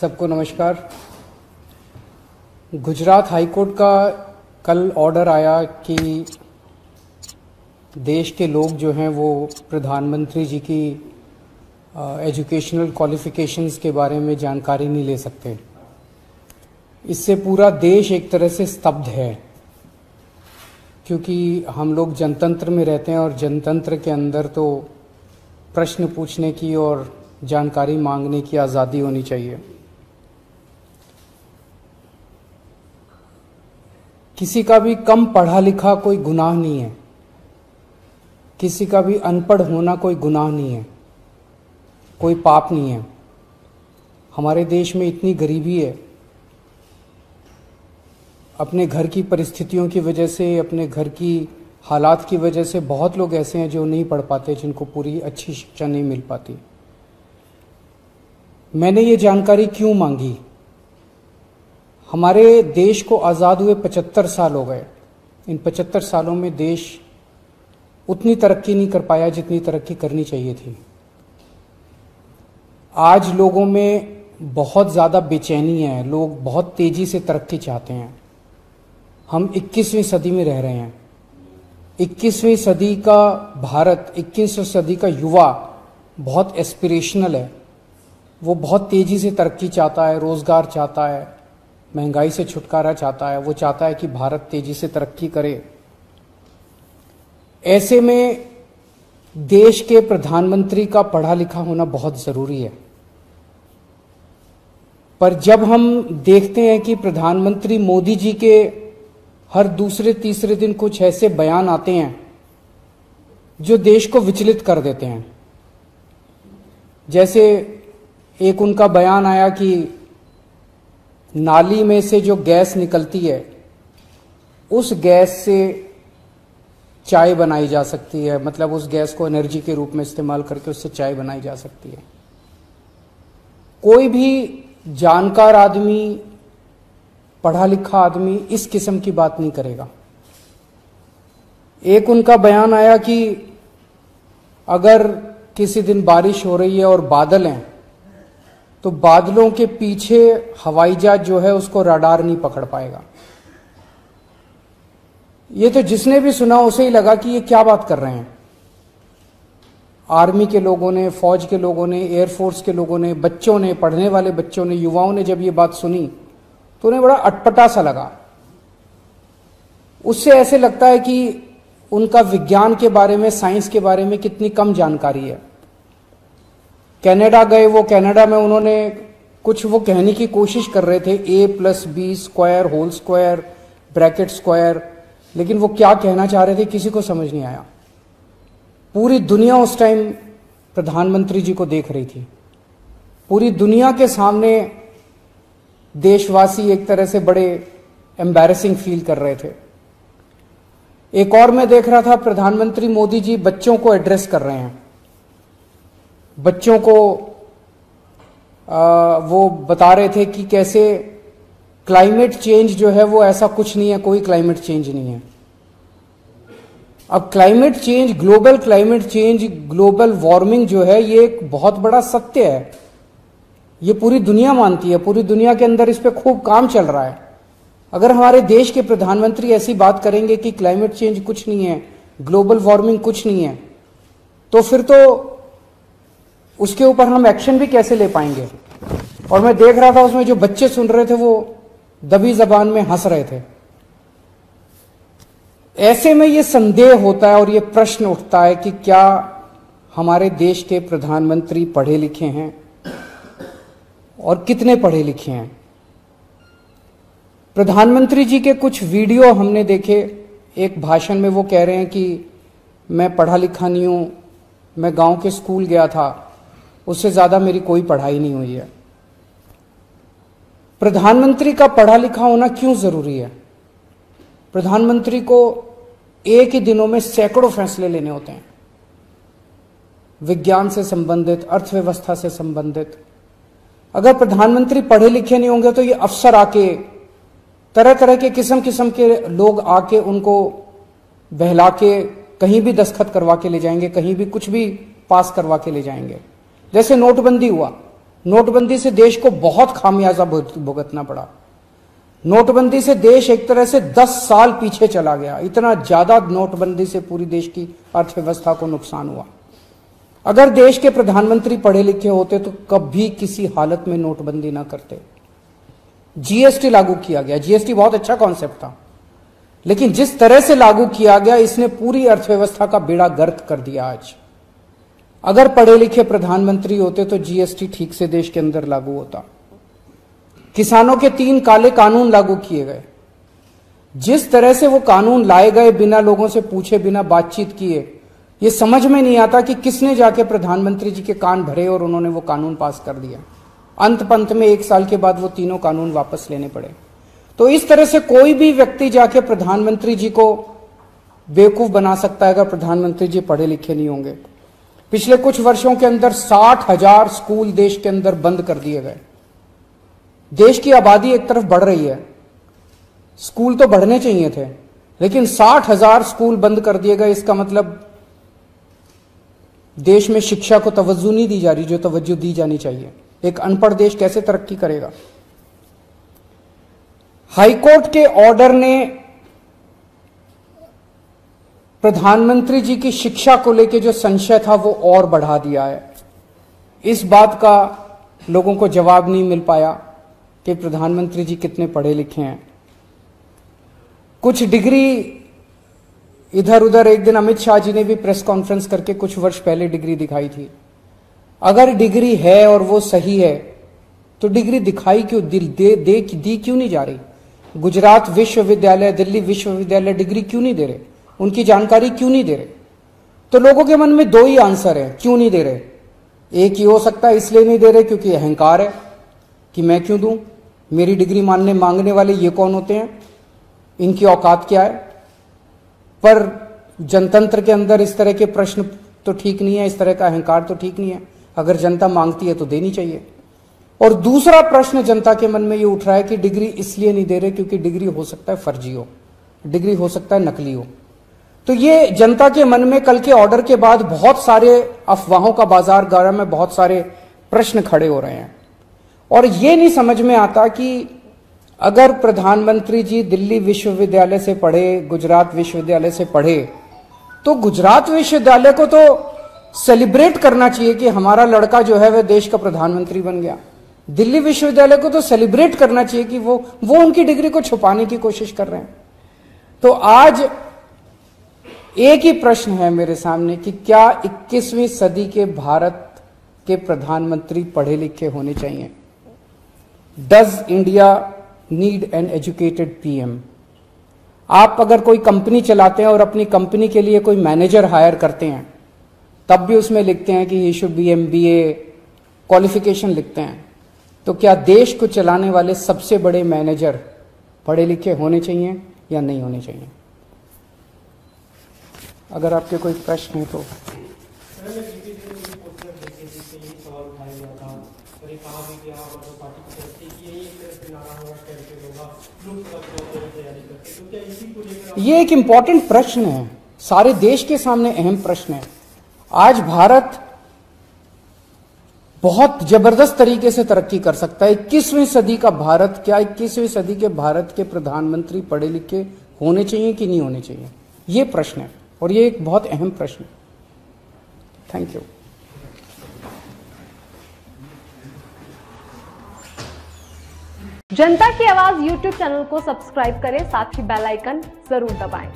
सबको नमस्कार। Gujarat high court का कल ऑर्डर आया कि देश के लोग जो हैं वो प्रधानमंत्री जी की एजुकेशनल क्वालिफिकेशंस के बारे में जानकारी नहीं ले सकते। इससे पूरा देश एक तरह से स्तब्ध है, क्योंकि हम लोग जनतंत्र में रहते हैं और जनतंत्र के अंदर तो प्रश्न पूछने की और जानकारी मांगने की आज़ादी होनी चाहिए। किसी का भी कम पढ़ा लिखा कोई गुनाह नहीं है, किसी का भी अनपढ़ होना कोई गुनाह नहीं है, कोई पाप नहीं है। हमारे देश में इतनी गरीबी है, अपने घर की परिस्थितियों की वजह से, अपने घर की हालात की वजह से बहुत लोग ऐसे हैं जो नहीं पढ़ पाते, जिनको पूरी अच्छी शिक्षा नहीं मिल पाती। मैंने ये जानकारी क्यों मांगी? हमारे देश को आज़ाद हुए 75 साल हो गए। इन 75 सालों में देश उतनी तरक्की नहीं कर पाया जितनी तरक्की करनी चाहिए थी। आज लोगों में बहुत ज़्यादा बेचैनी है, लोग बहुत तेज़ी से तरक्की चाहते हैं। हम 21वीं सदी में रह रहे हैं। 21वीं सदी का भारत, 21वीं सदी का युवा बहुत एस्पिरेशनल है। वो बहुत तेज़ी से तरक्की चाहता है, रोज़गार चाहता है, महंगाई से छुटकारा चाहता है। वो चाहता है कि भारत तेज़ी से तरक्की करे। ऐसे में देश के प्रधानमंत्री का पढ़ा लिखा होना बहुत ज़रूरी है। पर जब हम देखते हैं कि प्रधानमंत्री मोदी जी के हर दूसरे तीसरे दिन कुछ ऐसे बयान आते हैं जो देश को विचलित कर देते हैं। जैसे एक उनका बयान आया कि नाली में से जो गैस निकलती है उस गैस से चाय बनाई जा सकती है, मतलब उस गैस को एनर्जी के रूप में इस्तेमाल करके उससे चाय बनाई जा सकती है। कोई भी जानकार आदमी, पढ़ा लिखा आदमी इस किस्म की बात नहीं करेगा। एक उनका बयान आया कि अगर किसी दिन बारिश हो रही है और बादल हैं तो बादलों के पीछे हवाई जहाज जो है उसको राडार नहीं पकड़ पाएगा। ये तो जिसने भी सुना उसे ही लगा कि ये क्या बात कर रहे हैं। आर्मी के लोगों ने, फौज के लोगों ने, एयरफोर्स के लोगों ने, बच्चों ने, पढ़ने वाले बच्चों ने, युवाओं ने जब ये बात सुनी तो उन्हें बड़ा अटपटा सा लगा। उससे ऐसे लगता है कि उनका विज्ञान के बारे में, साइंस के बारे में कितनी कम जानकारी है। कनाडा गए वो, कनाडा में उन्होंने कुछ वो कहने की कोशिश कर रहे थे, a + b² whole square bracket square, लेकिन वो क्या कहना चाह रहे थे किसी को समझ नहीं आया। पूरी दुनिया उस टाइम प्रधानमंत्री जी को देख रही थी। पूरी दुनिया के सामने देशवासी एक तरह से बड़े एम्बैरेसिंग फील कर रहे थे। एक और मैं देख रहा था, प्रधानमंत्री मोदी जी बच्चों को एड्रेस कर रहे हैं। बच्चों को वो बता रहे थे कि कैसे क्लाइमेट चेंज जो है वो ऐसा कुछ नहीं है, कोई क्लाइमेट चेंज नहीं है। अब climate change, global climate change, global warming जो है ये एक बहुत बड़ा सत्य है। ये पूरी दुनिया मानती है, पूरी दुनिया के अंदर इस पे खूब काम चल रहा है। अगर हमारे देश के प्रधानमंत्री ऐसी बात करेंगे कि क्लाइमेट चेंज कुछ नहीं है, ग्लोबल वार्मिंग कुछ नहीं है, तो फिर तो उसके ऊपर हम एक्शन भी कैसे ले पाएंगे। और मैं देख रहा था उसमें जो बच्चे सुन रहे थे वो दबी जबान में हंस रहे थे। ऐसे में ये संदेह होता है और ये प्रश्न उठता है कि क्या हमारे देश के प्रधानमंत्री पढ़े लिखे हैं और कितने पढ़े लिखे हैं। प्रधानमंत्री जी के कुछ वीडियो हमने देखे। एक भाषण में वो कह रहे हैं कि मैं पढ़ा लिखा नहीं हूँ, मैं गांव के स्कूल गया था, उससे ज़्यादा मेरी कोई पढ़ाई नहीं हुई है। प्रधानमंत्री का पढ़ा लिखा होना क्यों ज़रूरी है? प्रधानमंत्री को एक ही दिनों में सैकड़ों फैसले लेने होते हैं, विज्ञान से संबंधित, अर्थव्यवस्था से संबंधित। अगर प्रधानमंत्री पढ़े लिखे नहीं होंगे तो ये अफसर आके, तरह तरह के किस्म के लोग आके उनको बहला के कहीं भी दस्तखत करवा के ले जाएंगे, कहीं भी कुछ भी पास करवा के ले जाएंगे। जैसे नोटबंदी हुआ, नोटबंदी से देश को बहुत खामियाजा भुगतना पड़ा। नोटबंदी से देश एक तरह से 10 साल पीछे चला गया, इतना ज्यादा नोटबंदी से पूरी देश की अर्थव्यवस्था को नुकसान हुआ। अगर देश के प्रधानमंत्री पढ़े लिखे होते तो कभी किसी हालत में नोटबंदी ना करते। जीएसटी लागू किया गया, जीएसटी बहुत अच्छा कॉन्सेप्ट था, लेकिन जिस तरह से लागू किया गया इसने पूरी अर्थव्यवस्था का बेड़ा गर्क कर दिया। आज अगर पढ़े लिखे प्रधानमंत्री होते तो जीएसटी ठीक से देश के अंदर लागू होता। किसानों के 3 काले कानून लागू किए गए, जिस तरह से वो कानून लाए गए बिना लोगों से पूछे बिना बातचीत किए, ये समझ में नहीं आता कि किसने जाके प्रधानमंत्री जी के कान भरे और उन्होंने वो कानून पास कर दिया। अंत पंत में 1 साल के बाद वो तीनों कानून वापस लेने पड़े। तो इस तरह से कोई भी व्यक्ति जाके प्रधानमंत्री जी को बेवकूफ बना सकता है अगर प्रधानमंत्री जी पढ़े लिखे नहीं होंगे। पिछले कुछ वर्षों के अंदर 60,000 स्कूल देश के अंदर बंद कर दिए गए। देश की आबादी एक तरफ बढ़ रही है, स्कूल तो बढ़ने चाहिए थे, लेकिन 60,000 स्कूल बंद कर दिए गए। इसका मतलब देश में शिक्षा को तवज्जो नहीं दी जा रही जो तवज्जो दी जानी चाहिए। एक अनपढ़ देश कैसे तरक्की करेगा। हाईकोर्ट के ऑर्डर ने प्रधानमंत्री जी की शिक्षा को लेकर जो संशय था वो और बढ़ा दिया है। इस बात का लोगों को जवाब नहीं मिल पाया कि प्रधानमंत्री जी कितने पढ़े लिखे हैं। कुछ डिग्री इधर उधर, एक दिन अमित शाह जी ने भी प्रेस कॉन्फ्रेंस करके कुछ वर्ष पहले डिग्री दिखाई थी। अगर डिग्री है और वो सही है तो डिग्री दिखाई क्यों, दी क्यों नहीं जा रही। गुजरात विश्वविद्यालय, दिल्ली विश्वविद्यालय डिग्री क्यों नहीं दे रहे, उनकी जानकारी क्यों नहीं दे रहे। तो लोगों के मन में 2 ही आंसर है क्यों नहीं दे रहे। एक ही हो सकता है, इसलिए नहीं दे रहे क्योंकि अहंकार है कि मैं क्यों दूं, मेरी डिग्री मांगने वाले ये कौन होते हैं, इनकी औकात क्या है। पर जनतंत्र के अंदर इस तरह के प्रश्न तो ठीक नहीं है, इस तरह का अहंकार तो ठीक नहीं है। अगर जनता मांगती है तो देनी चाहिए। और दूसरा प्रश्न जनता के मन में ये उठ रहा है कि डिग्री इसलिए नहीं दे रहे क्योंकि डिग्री हो सकता है फर्जी हो, डिग्री हो सकता है नकली हो। तो ये जनता के मन में कल के ऑर्डर के बाद बहुत सारे अफवाहों का बाजार गर्म है, बहुत सारे प्रश्न खड़े हो रहे हैं। और ये नहीं समझ में आता कि अगर प्रधानमंत्री जी दिल्ली विश्वविद्यालय से पढ़े, गुजरात विश्वविद्यालय से पढ़े, तो गुजरात विश्वविद्यालय को तो सेलिब्रेट करना चाहिए कि हमारा लड़का जो है वह देश का प्रधानमंत्री बन गया। दिल्ली विश्वविद्यालय को तो सेलिब्रेट करना चाहिए कि वो उनकी डिग्री को छुपाने की कोशिश कर रहे हैं। तो आज एक ही प्रश्न है मेरे सामने कि क्या 21वीं सदी के भारत के प्रधानमंत्री पढ़े लिखे होने चाहिए। Does India need an educated PM. आप अगर कोई कंपनी चलाते हैं और अपनी कंपनी के लिए कोई मैनेजर हायर करते हैं, तब भी उसमें लिखते हैं कि he should be MBA qualification लिखते हैं। तो क्या देश को चलाने वाले सबसे बड़े मैनेजर पढ़े लिखे होने चाहिए या नहीं होने चाहिए। अगर आपके कोई प्रश्न हो तो। ये एक इम्पॉर्टेंट प्रश्न है, सारे देश के सामने अहम प्रश्न है। आज भारत बहुत जबरदस्त तरीके से तरक्की कर सकता है। 21वीं सदी का भारत, क्या 21वीं सदी के भारत के प्रधानमंत्री पढ़े लिखे होने चाहिए कि नहीं होने चाहिए, ये प्रश्न है और ये एक बहुत अहम प्रश्न है। Thank you. जनता की आवाज YouTube चैनल को सब्सक्राइब करें, साथ ही बेल आइकन जरूर दबाएं।